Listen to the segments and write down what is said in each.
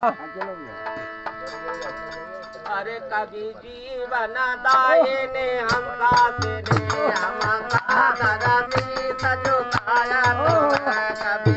अरे कभी जीवन दाए ने हमका तेरे हमका दादा में सजोताया तो मैं कभी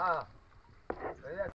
हाँ।